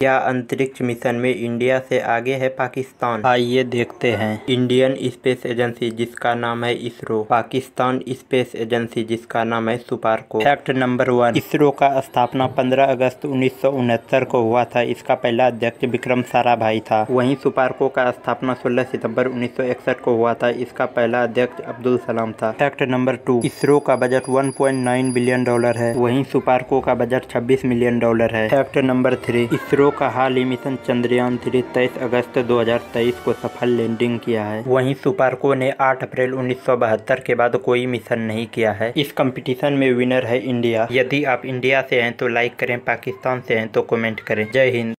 क्या अंतरिक्ष मिशन में इंडिया से आगे है पाकिस्तान? आइए देखते हैं। इंडियन स्पेस एजेंसी जिसका नाम है इसरो, पाकिस्तान स्पेस एजेंसी जिसका नाम है सुपारको। फैक्ट नंबर 1, इसरो का स्थापना 15 अगस्त 1969 को हुआ था। इसका पहला अध्यक्ष विक्रम साराभाई था। वहीं सुपारको का स्थापना 16 सितंबर 1961 को हुआ था। इसका पहला अध्यक्ष अब्दुल सलाम था। फैक्ट नंबर 2, इसरो का बजट 1.9 बिलियन डॉलर है। वहीं सुपारको का बजट 26 मिलियन डॉलर है। फैक्ट नंबर 3, इसरो का हाल ही मिशन चंद्रयान 3 23 अगस्त 2023 को सफल लैंडिंग किया है। वहीं सुपारको ने 8 अप्रैल 1972 के बाद कोई मिशन नहीं किया है। इस कंपटीशन में विनर है इंडिया। यदि आप इंडिया से हैं तो लाइक करें, पाकिस्तान से हैं तो कमेंट करें। जय हिंद।